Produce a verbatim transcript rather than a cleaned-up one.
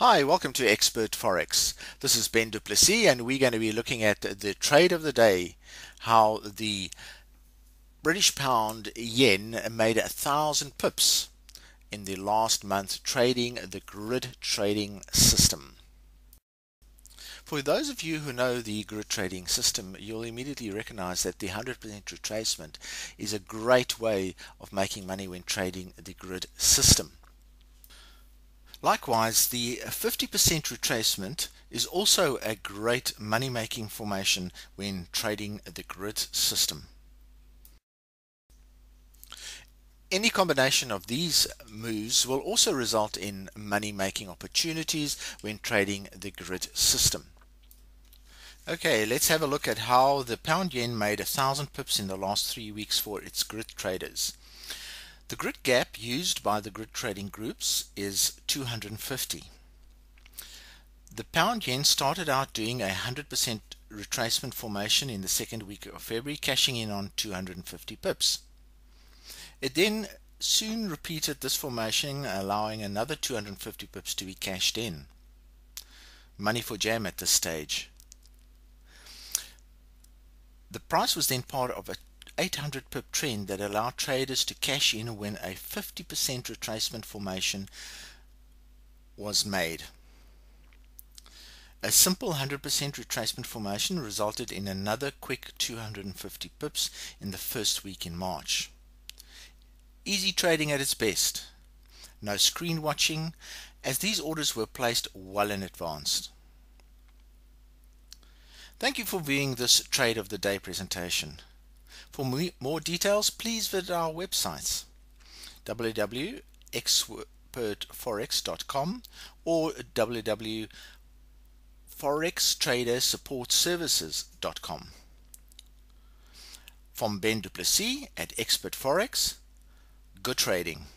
Hi, welcome to Expert four x. This is Ben Duplessis and we're going to be looking at the trade of the day, how the British pound yen made a thousand pips in the last month trading the grid trading system. For those of you who know the grid trading system, you'll immediately recognize that the one hundred percent retracement is a great way of making money when trading the grid system. Likewise, the fifty percent retracement is also a great money-making formation when trading the grid system. Any combination of these moves will also result in money-making opportunities when trading the grid system. Okay, let's have a look at how the pound yen made a thousand pips in the last three weeks for its grid traders. The grid gap used by the grid trading groups is two hundred fifty. The pound yen started out doing a one hundred percent retracement formation in the second week of February, cashing in on two hundred fifty pips. It then soon repeated this formation, allowing another two hundred fifty pips to be cashed in. Money for jam at this stage. The price was then part of a eight hundred pip trend that allowed traders to cash in when a fifty percent retracement formation was made. A simple one hundred percent retracement formation resulted in another quick two hundred fifty pips in the first week in March. Easy trading at its best. No screen watching, as these orders were placed well in advance. Thank you for viewing this trade of the day presentation. For more details, please visit our websites w w w dot expert four x dot com or w w w dot forex trader support services dot com. From Ben Duplessis at Expert four x, good trading.